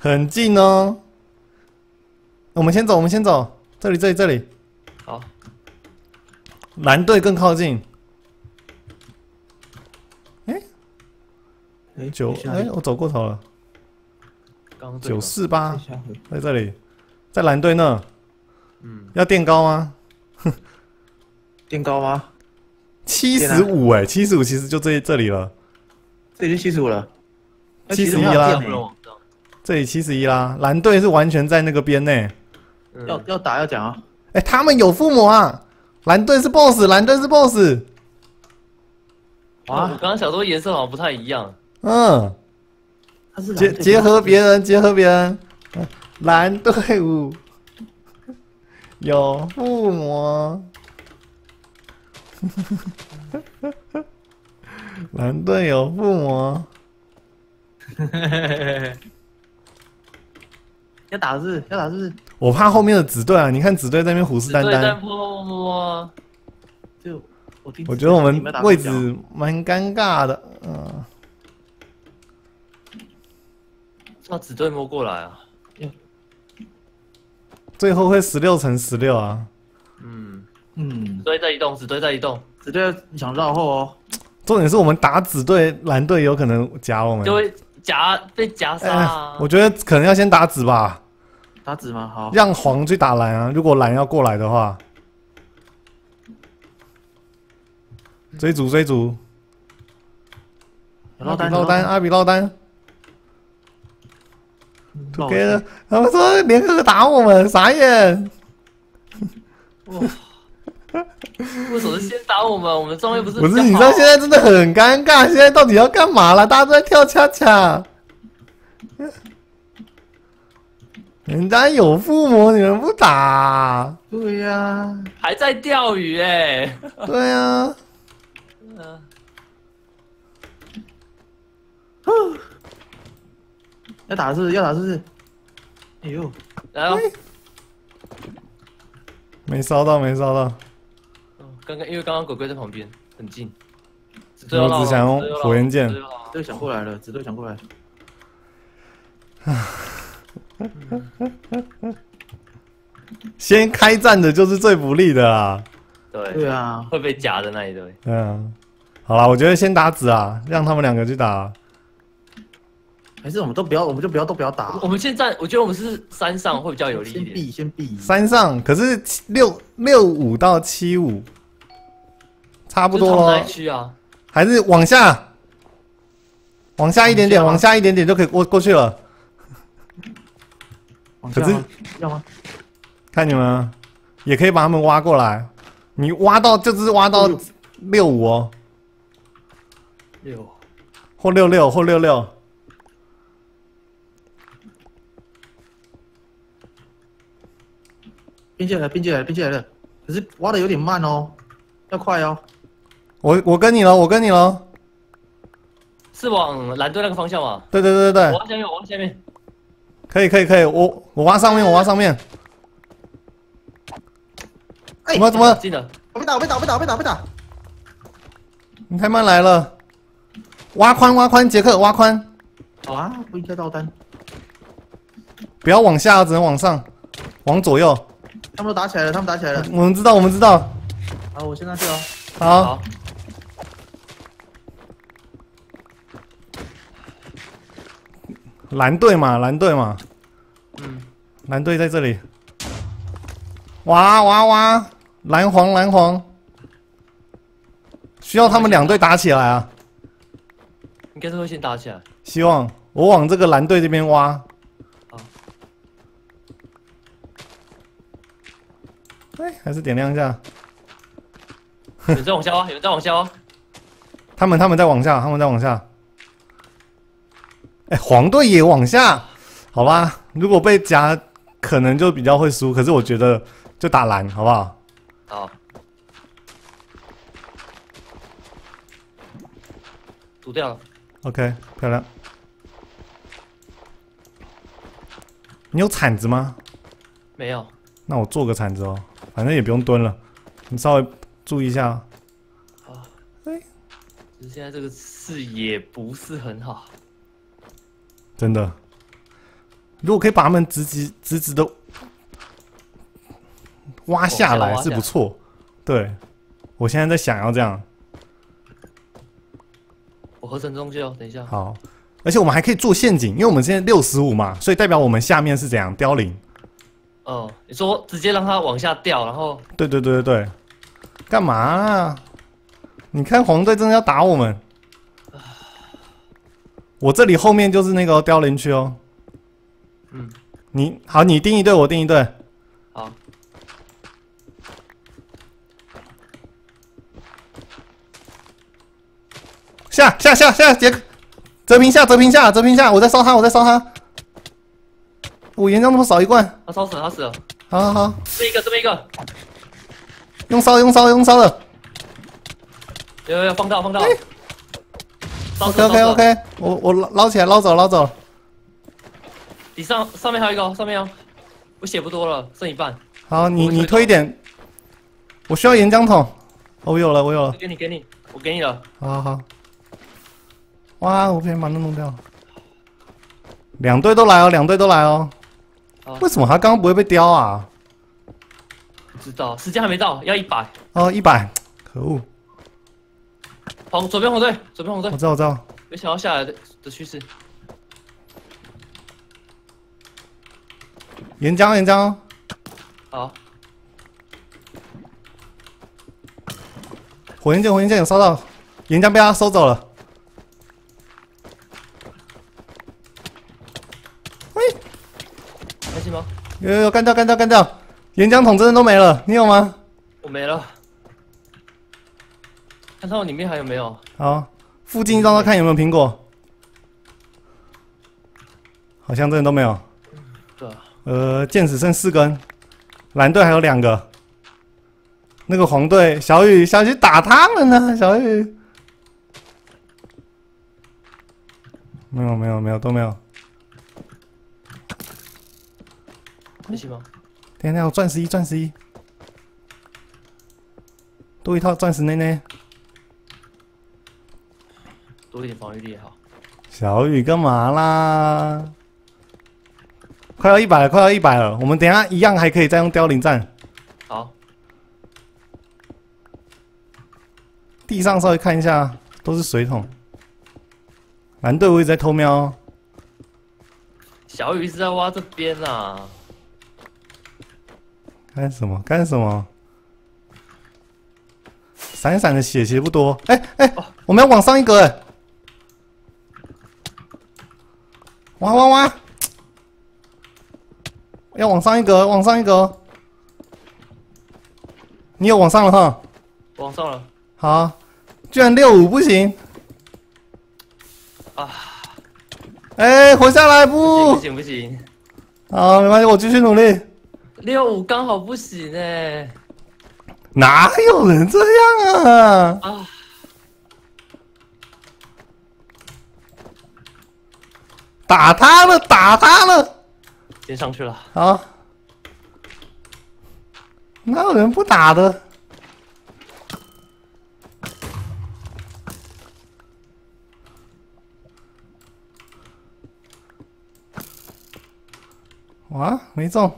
很近哦。我们先走，我们先走，这里，这里，这里。好。蓝队更靠近。哎，九，哎，我走过头了。948，在这里，在蓝队那。嗯。要垫高吗？垫高吗？75哎，75其实就这里了。这里就75了。71啦。这里71啦，蓝队是完全在那个边内。要打要讲啊！哎，他们有附魔啊！蓝队是 BOSS， 蓝队是 BOSS。哇！我刚刚想说颜色好像不太一样。嗯。他是结合别人，结合别人。蓝队伍有附魔。蓝队有附魔。要打字！我怕后面的子队啊！你看子队在那边虎视眈眈。在摸。就我觉得我们位置蛮尴尬的，嗯。那子队摸过来啊！最后会16乘16啊！嗯。子队在移动，子队在移动，子队想绕后哦。重点是我们打子队，蓝队有可能夹我们。就会。被夹杀、啊我觉得可能要先打紫吧，打紫吗？好，让黄去打蓝啊。如果蓝要过来的话，追逐。落单，阿比落单。OK， 他们说联合打我们，傻眼。哇！为什么先打我们？我们装备不是？不是，你知道现在真的很尴尬。现在到底要干嘛了？大家都在跳恰恰。人家有附魔，你们不打？对呀、啊，还在钓鱼哎、欸。对呀、啊。要打是不是？哎呦，来哦！没烧到。因为刚刚鬼鬼在旁边，很近。我只想用火焰剑。子队想过来了，子队想过来。先开战的就是最不利的啦。对啊，会被夹的那一队。嗯，好啦，我觉得先打子啊，让他们两个去打。还是我们就不要打。我们现在我觉得我们是山上会比较有利一点。先避。山上可是65到75，差不多咯。还是往下一点点就可以过去了。可是要吗？看你们，也可以把他们挖过来。你挖到65哦。6或66或66。边界来了，可是挖的有点慢哦，要快哦。我跟你了。是往蓝队那个方向吗？对。我挖下面。可以，我挖上面，哎，怎么？进了！我被打！你太慢来了。挖宽，杰克挖宽。好啊，不应该倒单。不要往下，只能往上，往左右。他们都打起来了。我们知道。好，我先上去哦。好。蓝队嘛。嗯。蓝队在这里。哇！蓝黄。需要他们两队打起来啊。应该是会先打起来。希望我往这个蓝队这边挖。哎，还是点亮一下。有人在往下挖。他们在往下，哎，黄队也往下，好吧。如果被夹，可能就比较会输。可是我觉得就打蓝，好不好？好。堵掉了。OK， 漂亮。你有铲子吗？没有。那我做个铲子哦。反正也不用蹲了，你稍微注意一下。好，哎，只是现在这个视野不是很好，真的。如果可以把他们直直的挖下来是不错。对，我现在在想要这样。我合成中就等一下。好，而且我们还可以做陷阱，因为我们现在65嘛，所以代表我们下面是怎样凋零。哦，你说直接让它往下掉，然后？对对对对对。干嘛啊？你看黄队真的要打我们。 我这里后面就是那个凋零区哦。嗯，你好，你定一队，我定一队。好。下，杰克，泽平下，我在烧他。我岩浆那么少一罐。他烧死了，他死了。好，这边一个。用烧的。有，放大。欸 OK， 我捞起来，捞走。你上面还有一个，上面哦。我血不多了，剩一半。好，你推一点。我需要岩浆桶。哦，我有了。给你，我给你了。好。哇，我可以把它弄掉。两队都来哦。为什么他刚刚不会被叼啊？不知道，时间还没到，要100。哦，100，可恶。 左边红队。我知道。没想到下来的趋势。岩浆。好。火焰剑有烧到，岩浆被他收走了。喂，还行吗？有，干掉！岩浆桶真的都没了，你有吗？我没了。 看看我里面还有没有？好，附近让他看有没有苹果。好像真的都没有。对啊。剑只剩4根，蓝队还有2个。那个黄队，小雨打他们呢，小雨。没有，都没有。还行吗？等一下，我钻石1，多一套钻石内内。 多一点防御力也好。小雨干嘛啦？快要100了！我们等一下一样还可以再用凋零战。好。地上稍微看一下，都是水桶。蓝队我一直在偷瞄哦。小雨一直在挖这边啦。干什么？闪的血其实不多。哎，我们要往上一格哎。 哇！要往上一格！你有往上了哈？往上了。好，居然65不行。啊！哎，活下来不？不行。好，没关系，我继续努力。65刚好不行哎。哪有人这样啊？啊！ 打他了！先上去了。好，哪有人不打的？哇，没中！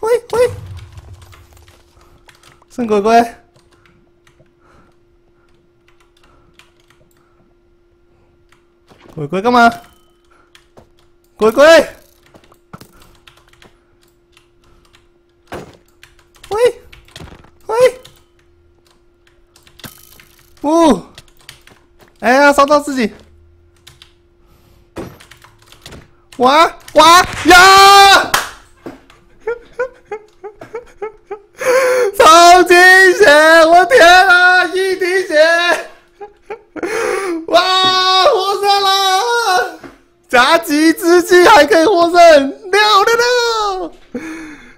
喂，圣鬼鬼。 鬼干嘛？鬼！喂！不！哎呀，烧到自己！哇呀！超级血！我天啊，1滴血！ 哇，获胜了！夹击之际还可以获胜，666！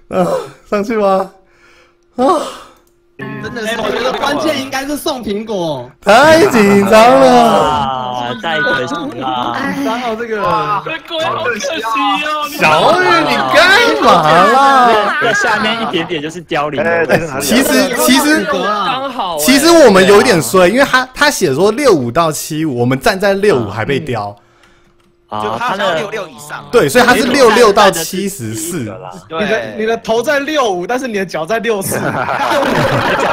啊，上去吗？啊，真的是，我觉得关键应该是送苹果，太紧张了，太可惜了，刚好这个，好可惜哦！小雨，你干嘛啦？下面一点点就是凋零了。其实。 其实我们有点衰，因为他写说65到75，我们站在65还被叼，就他要66以上，对，所以他是66到74了啦。你的头在65，但是你的脚在64，脚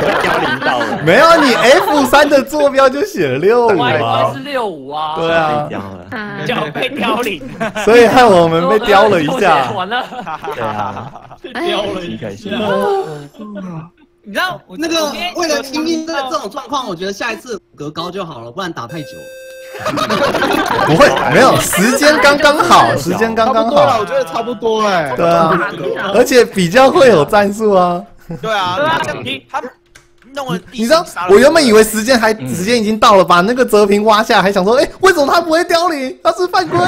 在凋零到了。没有，你 F3的坐标就写了65啊，是65啊。对啊，脚被凋零，所以害我们被雕了一下。完了，对啊，雕了一下。 你知道，那个为了因应这种状况，我觉得下一次格高就好了，不然打太久。不会，没有时间刚刚好，时间刚刚好。我觉得差不多哎。对啊，而且比较会有战术啊。对啊，他弄了。你知道，我原本以为时间已经到了，把那个哲平挖下，还想说，哎，为什么他不会凋零？他是犯规。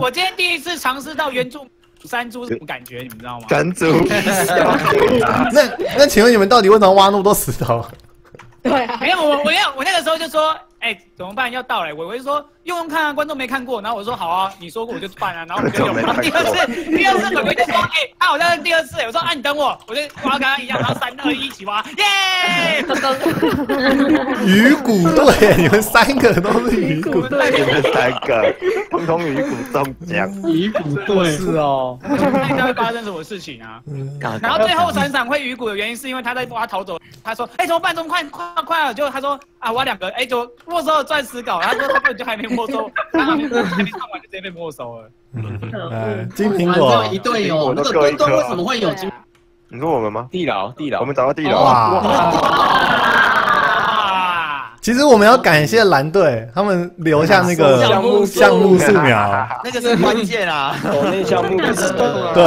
我今天第一次尝试到原著。 山猪什么感觉？你们知道吗？山猪。那请问你们到底为什么挖那么多石头？对、啊，没有我那个时候就说，哎、欸，怎么办？要到了、欸，我就说用用看啊，观众没看过，然后我说好啊，你说过我就办啊，然后我就用。然后第二次我就说，哎、欸，啊，我在第二次、欸，我说啊，你等我，我就挖跟他一样，然后3、2、1一起挖，耶！鱼骨队，你们三个都是鱼骨队，你们三个通通鱼骨中奖，鱼骨队是哦。我想看一下会发生什么事情啊？然后最后闪闪会鱼骨的原因是因为他在挖逃走，他说，哎、欸，怎么办？怎么快了？就他说啊，挖2个，哎、欸，就没收了钻石稿，他说他根本就还没。 没收，还没上完就直接被没收了。金苹果，一队哦，那个墩墩为什么会有金？你说我们吗？地牢，我们找到地牢。哇！其实我们要感谢蓝队，他们留下那个橡木素描，那个是关键啊。那个橡木是动啊。对，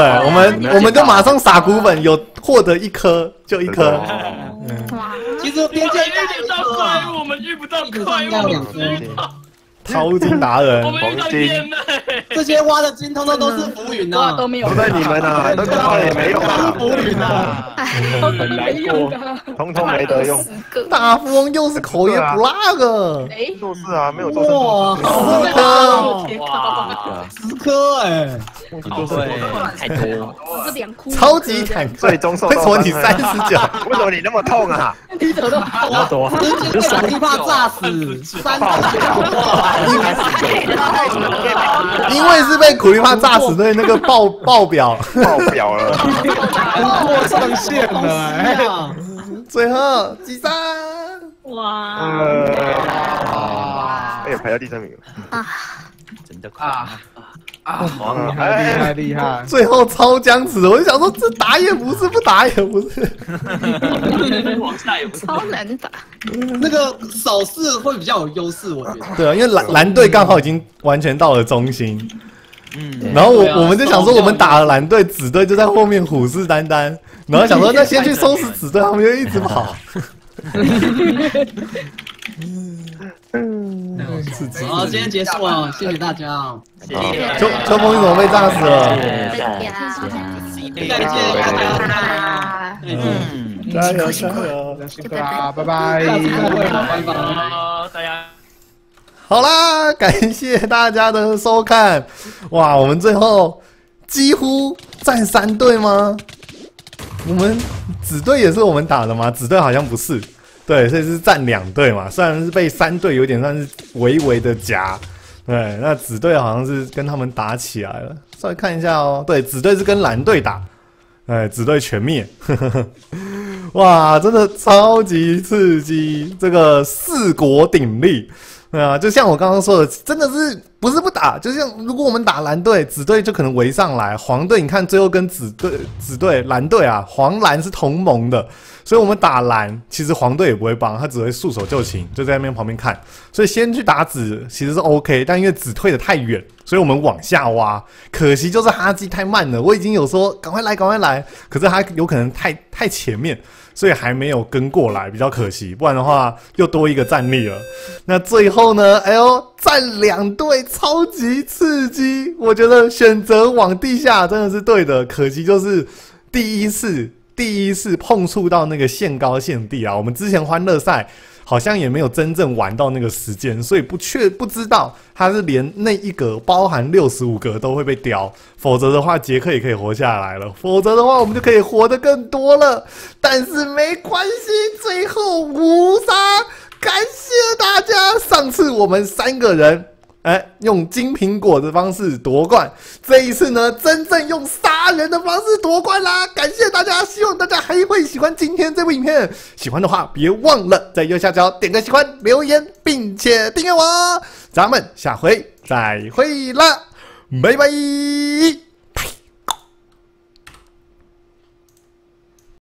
我们就马上撒股本，有获得1颗就1颗。 其实边界遇到怪物，我们遇不到怪物。 淘金达人，黄金，这些挖的金通通都是浮云呐，都没有。不对你们呐，都挖也没用啊，浮云呐，很难过，通通没得用。大富翁又是口也不辣个，哎，就是啊，没有做成。哇，10颗哎，太多了，超级坦克，最终受到为什么你39？为什么你那么痛啊？你怎么那么痛？你手机怕炸死，因为是被苦力怕炸死，所以那个爆表了，过上线了。最后几张，哇！哎，排到第3名了啊！真的啊！厉害！最后超僵持，我就想说，这打也不是，不打也不是，往下也不是，超难打。那个手势会比较有优势，我觉得。对啊，因为蓝队刚好已经完全到了中心。嗯。然后我们就想说，我们打了蓝队，紫队就在后面虎视眈眈，然后想说，那先去收拾紫队，他们就一直跑。 好，今天结束了，谢谢大家。谢谢。秋风你怎么被炸死了？再见，大家。加油，拜拜，大家。好啦，感谢大家的收看。哇，我们最后几乎占3队吗？ 我们紫队也是我们打的吗？紫队好像不是，对，所以是占2队嘛。虽然是被3队有点算是微的夹，对，那紫队好像是跟他们打起来了。稍微看一下哦，对，紫队是跟蓝队打，哎，紫队全灭，哇，真的超级刺激，这个4国鼎立。 对啊，就像我刚刚说的，真的是不是不打？就像如果我们打蓝队，紫队就可能围上来；黄队，你看最后跟紫队、蓝队啊，黄蓝是同盟的，所以我们打蓝，其实黄队也不会帮，他只会束手就擒，就在那边旁边看。所以先去打紫其实是 OK， 但因为紫退得太远，所以我们往下挖。可惜就是哈基太慢了，我已经有说赶快来，可是他有可能太前面。 所以还没有跟过来，比较可惜，不然的话又多1个战力了。那最后呢？哎呦，占2队，超级刺激！我觉得选择往地下真的是对的，可惜就是第一次碰触到那个限高限地啊。我们之前欢乐赛好像也没有真正玩到那个时间，所以不知道它是连那一格包含65格都会被雕。 否则的话，杰克也可以活下来了。否则的话，我们就可以活得更多了。但是没关系，最后5杀感谢大家！上次我们3个人，用金苹果的方式夺冠，这一次呢，真正用杀人的方式夺冠啦！感谢大家，希望大家还会喜欢今天这部影片。喜欢的话，别忘了在右下角点个喜欢、留言，并且订阅我。咱们下回再会啦，拜拜！